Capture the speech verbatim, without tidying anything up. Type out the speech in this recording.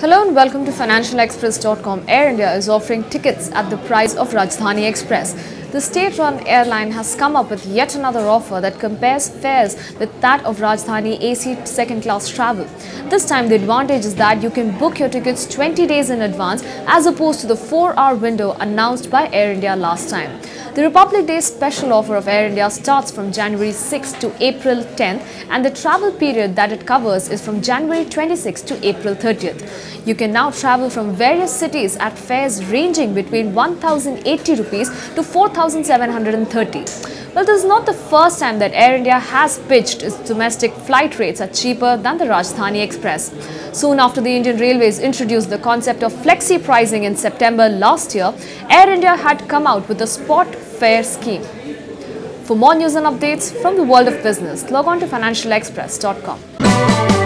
Hello and welcome to financial express dot com. Air India is offering tickets at the price of Rajdhani Express. The state-run airline has come up with yet another offer that compares fares with that of Rajdhani A C second-class travel. This time, the advantage is that you can book your tickets twenty days in advance as opposed to the four-hour window announced by Air India last time. The Republic Day special offer of Air India starts from January sixth to April tenth, and the travel period that it covers is from January twenty-sixth to April thirtieth. You can now travel from various cities at fares ranging between one thousand eighty rupees to four thousand seven hundred thirty. Well, this is not the first time that Air India has pitched its domestic flight rates are cheaper than the Rajdhani Express. Soon after the Indian Railways introduced the concept of flexi pricing in September last year, Air India had come out with a spot fare scheme. For more news and updates from the world of business, log on to financial express dot com.